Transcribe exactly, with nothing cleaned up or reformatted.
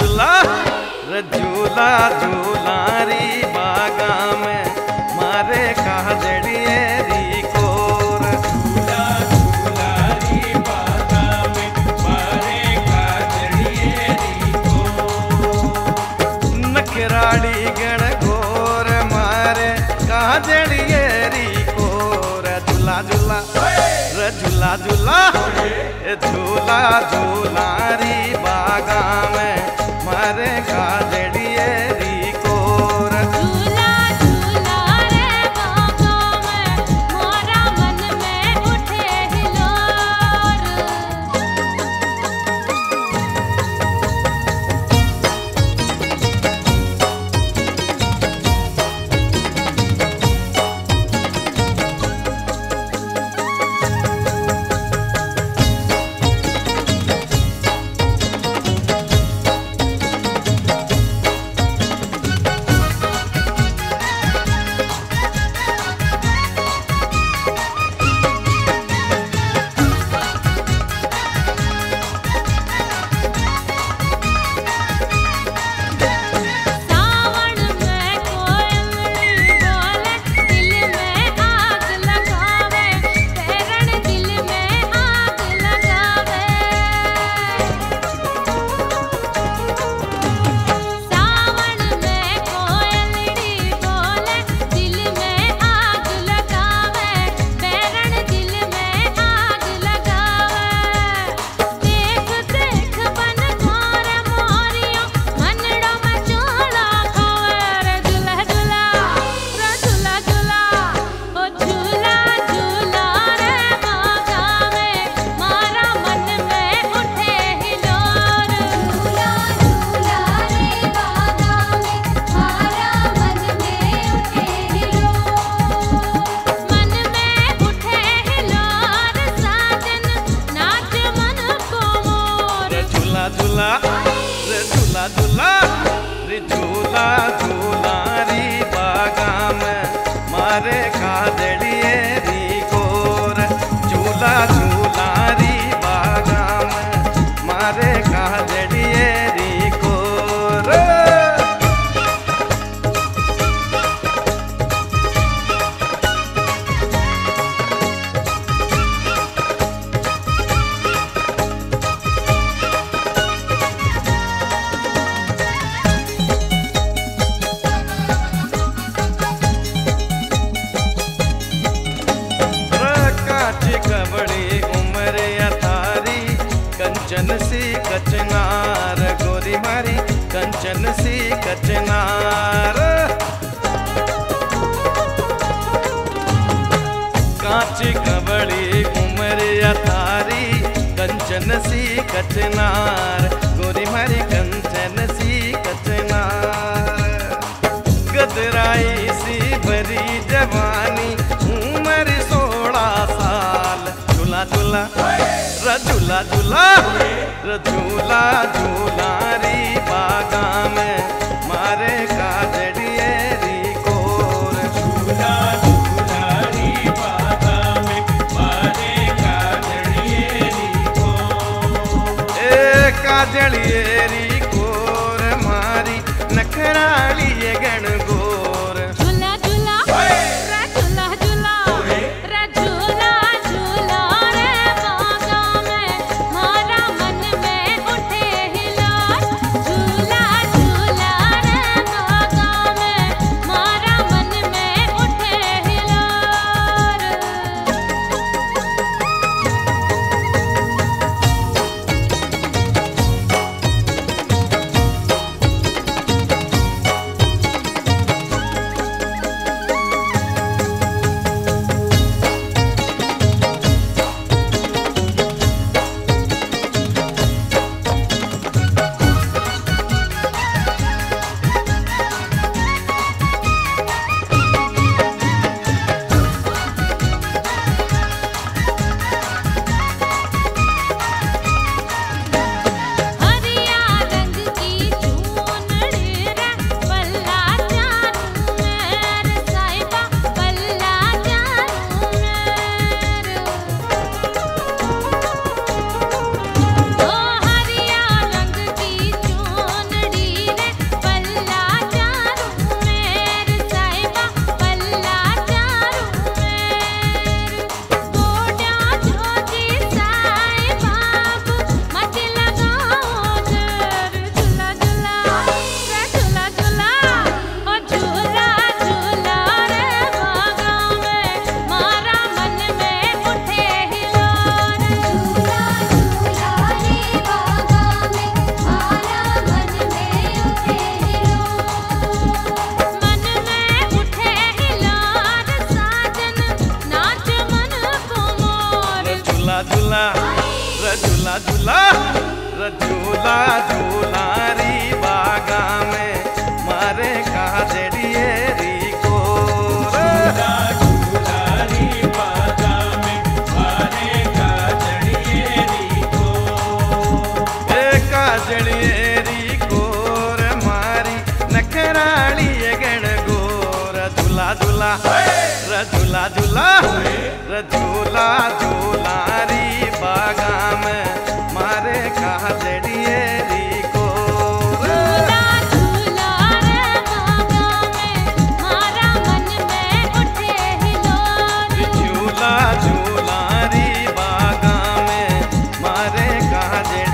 झूला रे झूला झूला री बागा में मारे कहा जड़िए री कोर झूला झूला री बागा में मारे कहा जड़िए री कोर नखराड़ी गण घोर मारे कहा जड़िए री कोर झूला झूला रे झूला झूला झूला झूला री बागा में मारे का जड़िए री कोर झूला झूला रे बागा में मोरा मन में उठे झूला रे झूला झूला रे झूला झूला री बागा में मारे का जड़िए री कोर झूला झूला री बागा में मारे का जड़िए री कोर बड़ी उम्र अतारी कंचन सी कचनार गोरी मारी कंचन सी कचनार कांच कबड़ी उम्र अतारी कंचन सी कचनार गोरी मारी कंचन सी कचनार गदराई सी भरी जवानी उम्र सोलह साल झूला रे झूला झूला रे झूला झूला री बागा में मारे का जड़िए री कोर झूला झूला री बागा में मारे का जड़िए री कोर ए का जड़िए री कोर मारी नखराली गण गोर झूला झूला झूला झूला री बागा में मारे का जड़िए री को झूला झूला री बागा में मारे का जड़िए री को ए का जड़िए री गोर मारी नखराली गण गोर झूला झूला झूला झूला झूला झूला री बागा में मारे कहा जड़िए री को झूला झूला रे बागा में मारा मन में उठे हिलोरे झूला झूला री बागा में मारे कहा जड़िए।